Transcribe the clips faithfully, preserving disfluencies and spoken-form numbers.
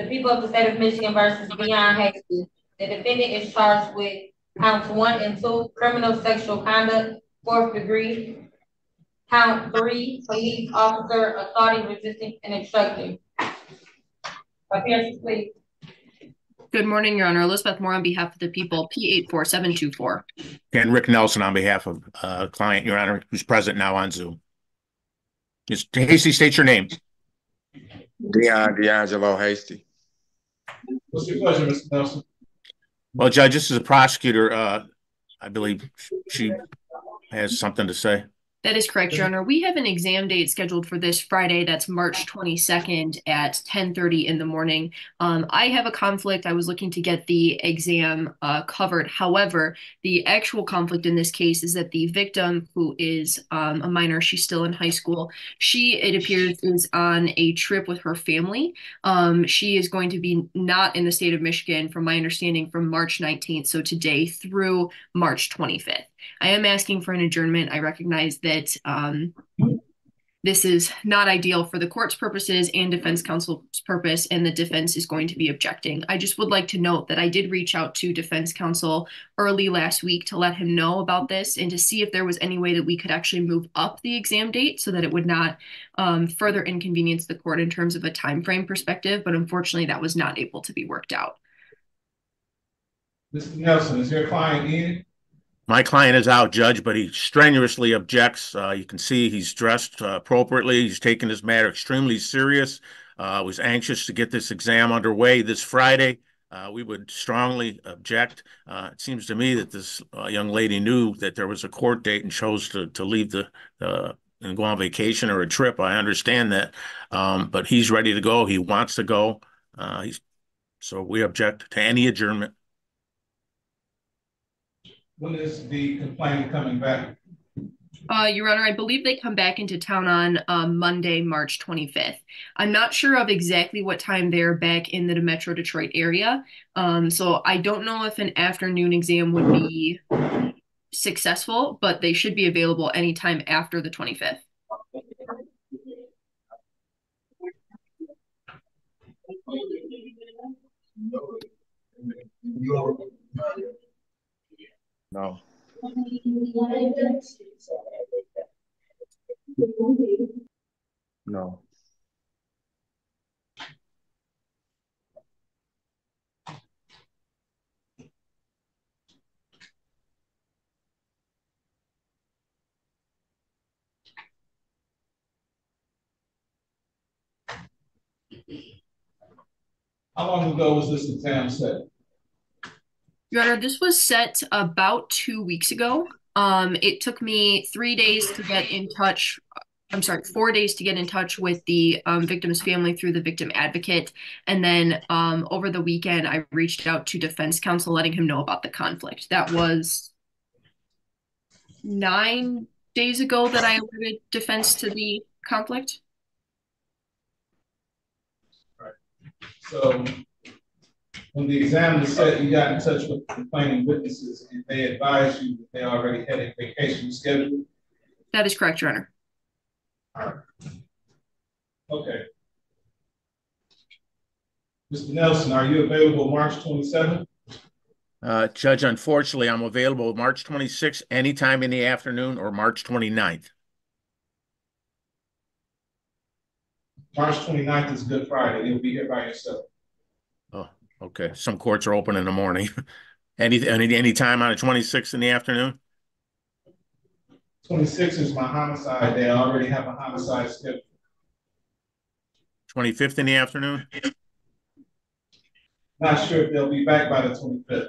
the people of the state of Michigan versus Deion Hasty. The defendant is charged with counts one and two, criminal sexual conduct, fourth degree. Count three, police officer assaulting, resisting, and obstructing. Appearance, please. Good morning, Your Honor. Elizabeth Moore on behalf of the people, P eight four seven two four. And Rick Nelson on behalf of uh, client, Your Honor, who's present now on Zoom. Mister Hasty, state your name. Deion D'Angelo Hasty. What's your pleasure, Mister Nelson? Well, Judge, this is a prosecutor. Uh, I believe she has something to say. That is correct, Your Honor. We have an exam date scheduled for this Friday. That's March twenty-second at ten thirty in the morning. Um, I have a conflict. I was looking to get the exam uh, covered. However, the actual conflict in this case is that the victim, who is um, a minor, she's still in high school. She, it appears, is on a trip with her family. Um, she is going to be not in the state of Michigan, from my understanding, from March nineteenth, so today, through March twenty-fifth. I am asking for an adjournment. I recognize that um, this is not ideal for the court's purposes and defense counsel's purpose, and the defense is going to be objecting. I just would like to note that I did reach out to defense counsel early last week to let him know about this and to see if there was any way that we could actually move up the exam date so that it would not um, further inconvenience the court in terms of a time frame perspective, but unfortunately that was not able to be worked out. Mister Nelson, is your client in? My client is out, Judge, but he strenuously objects. Uh, you can see he's dressed uh, appropriately. He's taken this matter extremely serious. Uh, was anxious to get this exam underway this Friday. Uh, we would strongly object. Uh, it seems to me that this uh, young lady knew that there was a court date and chose to, to leave the uh, and go on vacation or a trip. I understand that, um, but he's ready to go. He wants to go. Uh, he's, so we object to any adjournment. When is the complainant coming back? Uh, Your Honor, I believe they come back into town on uh, Monday, March twenty-fifth. I'm not sure of exactly what time they're back in the Metro Detroit area. Um, so I don't know if an afternoon exam would be successful, but they should be available anytime after the twenty-fifth. No. No. How long ago was this exam set? Your Honor, this was set about two weeks ago. Um, it took me three days to get in touch. I'm sorry, four days to get in touch with the um, victim's family through the victim advocate. And then um, over the weekend, I reached out to defense counsel, letting him know about the conflict. That was nine days ago that I alerted defense to the conflict. All right. So when the exam was set, you got in touch with the complaining witnesses, and they advised you that they already had a vacation scheduled? That is correct, Your Honor. All right. Okay. Mister Nelson, are you available March twenty-seventh? Uh, Judge, unfortunately, I'm available March twenty-sixth, anytime in the afternoon, or March twenty-ninth. March twenty-ninth is Good Friday. You'll be here by yourself. Oh. Okay, some courts are open in the morning. any, any any time on the twenty-sixth in the afternoon? twenty-sixth is my homicide day. I already have a homicide schedule. twenty-fifth in the afternoon? Not sure if they'll be back by the twenty-fifth.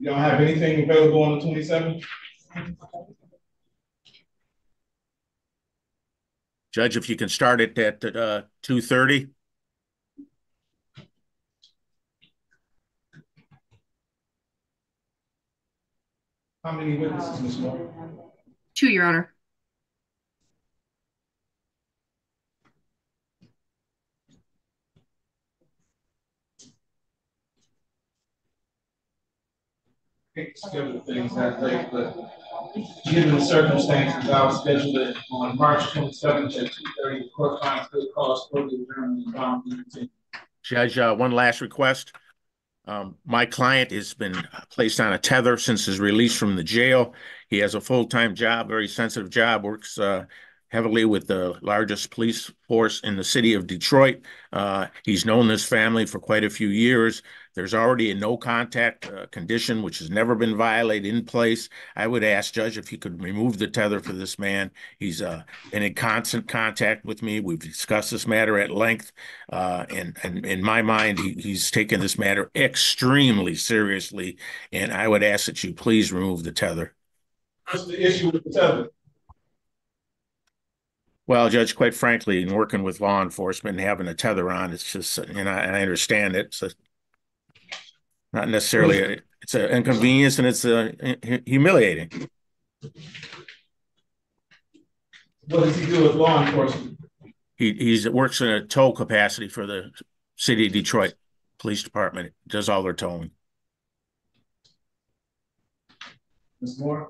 You don't have anything available on the twenty-seventh? Judge, if you can start it at uh, two thirty. How many witnesses, Miz Moore? Two, Your Honor. I think schedule things that late, but Given the circumstances, I was scheduled on March twenty-seventh at two thirty. The court finds good cause for the adjournment. Judge, uh, one last request. Um, my client has been placed on a tether since his release from the jail. He has a full-time job, very sensitive job, works uh, heavily with the largest police force in the city of Detroit. Uh, he's known this family for quite a few years. There's already a no-contact uh, condition, which has never been violated, in place. I would ask, Judge, if you could remove the tether for this man. He's uh, been in constant contact with me. We've discussed this matter at length, uh, and, and in my mind, he, he's taken this matter extremely seriously, and I would ask that you please remove the tether. What's the issue with the tether? Well, Judge, quite frankly, in working with law enforcement and having a tether on, it's just, and I, and I understand it, so not necessarily, a, it's an inconvenience and it's a, a, humiliating. What does he do with law enforcement? He he's, works in a tow capacity for the city of Detroit Police Department, does all their towing. Miz Moore?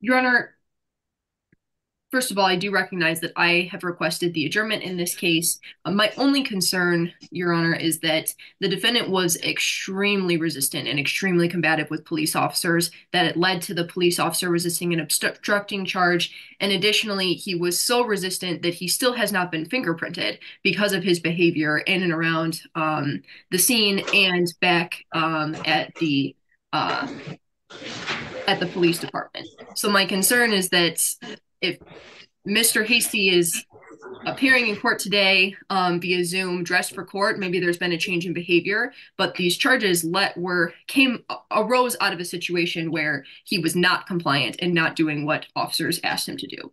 Your Honor, first of all, I do recognize that I have requested the adjournment in this case. Uh, my only concern, Your Honor, is that the defendant was extremely resistant and extremely combative with police officers, that it led to the police officer resisting an obstructing charge. And additionally, he was so resistant that he still has not been fingerprinted because of his behavior in and around um, the scene and back um, at the uh, at the police department. So my concern is that if Mister Hasty is appearing in court today um, via Zoom, dressed for court, maybe there's been a change in behavior. But these charges let were came arose out of a situation where he was not compliant and not doing what officers asked him to do.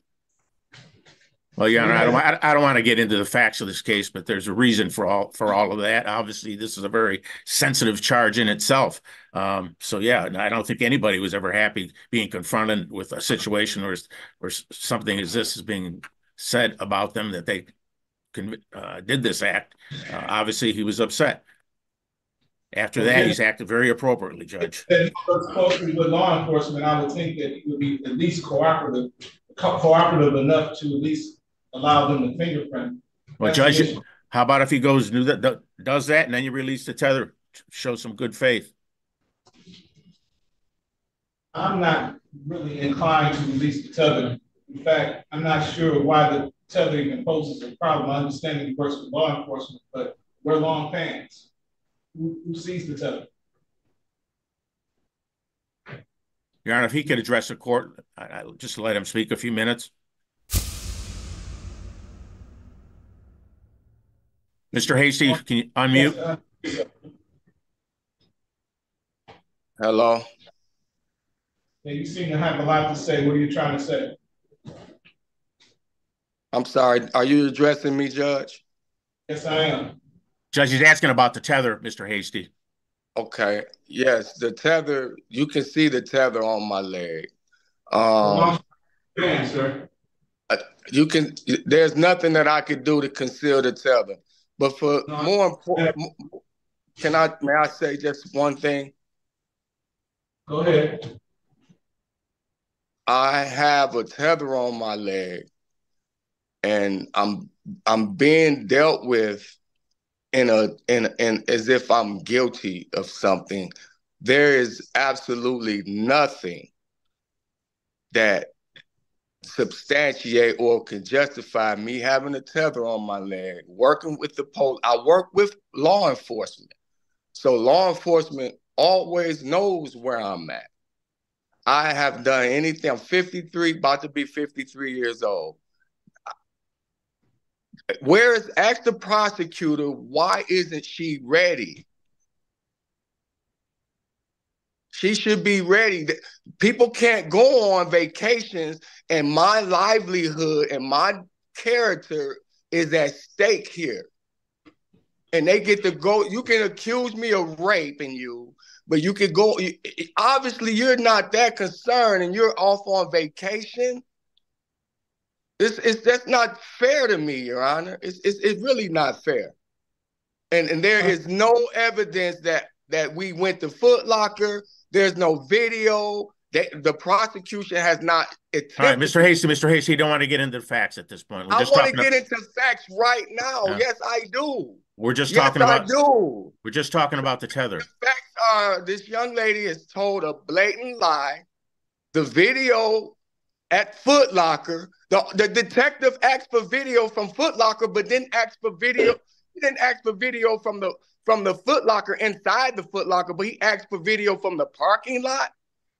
Well, Your Honor, I don't, I, I don't want to get into the facts of this case, but there's a reason for all for all of that. Obviously, this is a very sensitive charge in itself. Um, so, yeah, I don't think anybody was ever happy being confronted with a situation where, where something as this is being said about them, that they uh, did this act. Uh, obviously, he was upset. After that, he's acted very appropriately, Judge. If he works closely with law enforcement, I would think that he would be at least cooperative, co cooperative enough to at least allow them to fingerprint. Well, That's Judge, how about if he goes do that, does that, and then you release the tether, show some good faith? I'm not really inclined to release the tether. In fact, I'm not sure why the tether even poses a problem. I understand that he works with law enforcement, but we're long fans. Who, who sees the tether? Your Honor, if he could address the court, I, I, just let him speak a few minutes. Mister Hasty, can you unmute? Hello. Hey, you seem to have a lot to say. What are you trying to say? I'm sorry. Are you addressing me, Judge? Yes, I am. Judge, he's asking about the tether, Mister Hasty. Okay. Yes, the tether. You can see the tether on my leg. Um, on, sir. You can. There's nothing that I could do to conceal the tether. But for no, more important, can I? May I say just one thing? Go ahead. I have a tether on my leg, and I'm I'm being dealt with in a in in as if I'm guilty of something. There is absolutely nothing that substantiate or can justify me having a tether on my leg. Working with the police, I work with law enforcement, so law enforcement always knows where I'm at. I have done anything. I'm fifty-three, about to be fifty-three years old. Where is, ask the prosecutor, why isn't she ready? She should be ready. People can't go on vacations, and my livelihood and my character is at stake here. And they get to go, you can accuse me of raping you, but you could go, obviously you're not that concerned and you're off on vacation. It's, it's, that's not fair to me, Your Honor. It's, it's, it's really not fair. And, and there is no evidence that, that we went to Foot Locker. There's no video. They, the prosecution has not. Attempted. All right, Mister Hasty, Mister Hasty, you don't want to get into the facts at this point. We're I just want to get about... into facts right now. Yeah. Yes, I do. We're just yes, talking about. I do. We're just talking about the tether. The facts are: this young lady is told a blatant lie. The video at Foot Locker. The the detective asked for video from Foot Locker, but didn't ask for video. He didn't ask for video from the from the Foot Locker inside the Foot Locker, but he asked for video from the parking lot.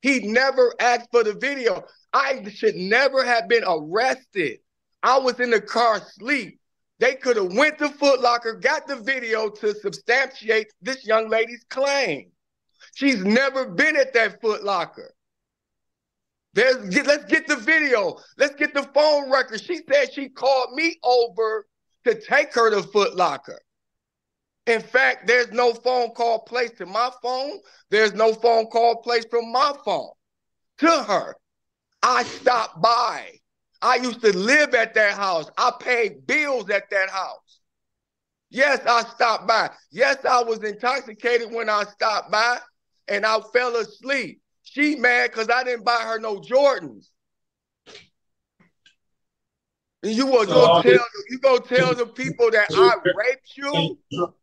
He never asked for the video. I should never have been arrested. I was in the car asleep. They could have went to Foot Locker, got the video to substantiate this young lady's claim. She's never been at that Foot Locker. There's, let's get the video. Let's get the phone record. She said she called me over to take her to Foot Locker. In fact, there's no phone call placed in my phone. There's no phone call placed from my phone to her. I stopped by. I used to live at that house. I paid bills at that house. Yes, I stopped by. Yes, I was intoxicated when I stopped by, and I fell asleep. She mad because I didn't buy her no Jordans. And you will so go tell you go tell the people that I raped you.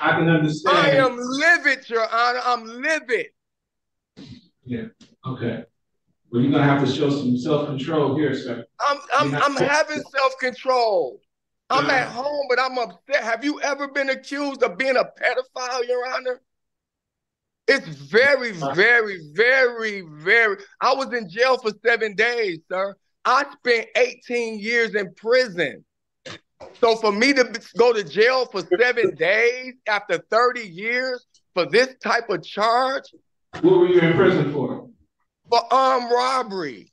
I can understand. I am livid, Your Honor. I'm livid. Yeah. Okay. Well, you're gonna have to show some self-control here, sir. I'm I'm I'm having self-control. I'm at home, but I'm upset. Have you ever been accused of being a pedophile, Your Honor? It's very, very, very, very. I was in jail for seven days, sir. I spent eighteen years in prison. So for me to go to jail for seven days after thirty years for this type of charge. What were you in prison for? For armed robbery.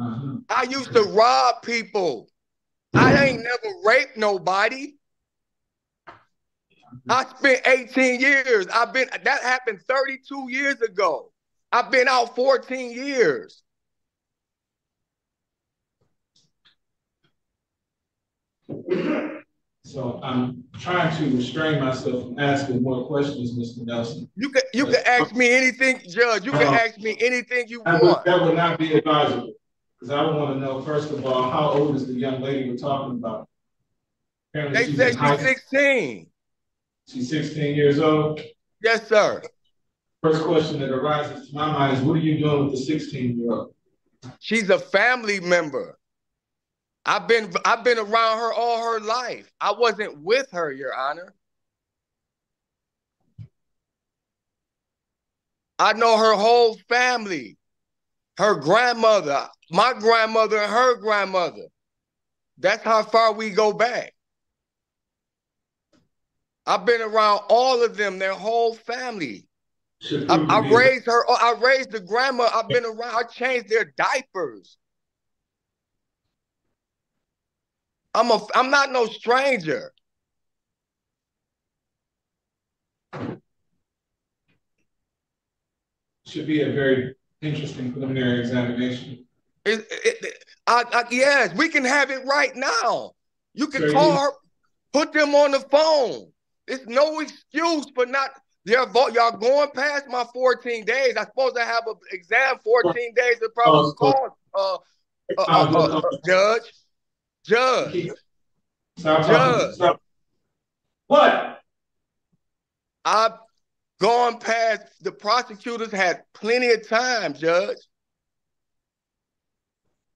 Uh-huh. I used to rob people. I ain't never raped nobody. I spent eighteen years. I've been, that happened thirty-two years ago. I've been out fourteen years. So I'm trying to restrain myself from asking more questions, Mister Nelson. You can you can ask me anything, Judge. You can um, ask me anything you that want. Would, that would not be advisable, because I would want to know, first of all, how old is the young lady we're talking about? Apparently they said she's high. sixteen. She's sixteen years old? Yes, sir. First question that arises to my mind is, what are you doing with the sixteen-year-old? She's a family member. I've been I've been around her all her life. I wasn't with her, Your Honor. I know her whole family, her grandmother, my grandmother, and her grandmother. That's how far we go back. I've been around all of them, their whole family. I, I raised her. I raised the grandma. I've been around. I changed their diapers. I'm a, I'm not no stranger. Should be a very interesting preliminary examination. It, it, it, I, I, yes, we can have it right now. You can so call you, her, put them on the phone. There's no excuse for not. Y'all going past my fourteen days. I'm supposed to have an exam fourteen days to probably call uh, uh, uh, uh, uh, Judge. Judge, stop, Judge, stop. What? I've gone past. The prosecutors had plenty of time, Judge.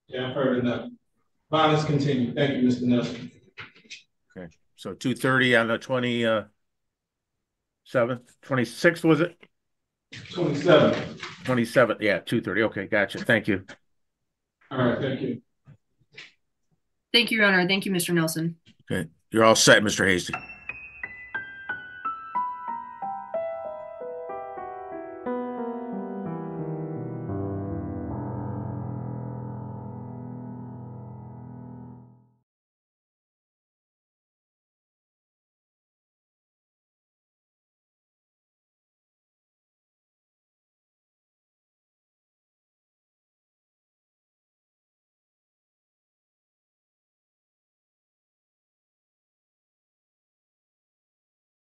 Yeah, I've heard enough. Violence continue. Thank you, Mister Nelson. Okay, so two thirty on the twenty uh, seventh, twenty sixth was it? Twenty seventh. Twenty seventh. Yeah, two thirty. Okay, gotcha. Thank you. All right. Thank you. Thank you, Your Honor. Thank you, Mister Nelson. Okay. You're all set, Mister Hasty.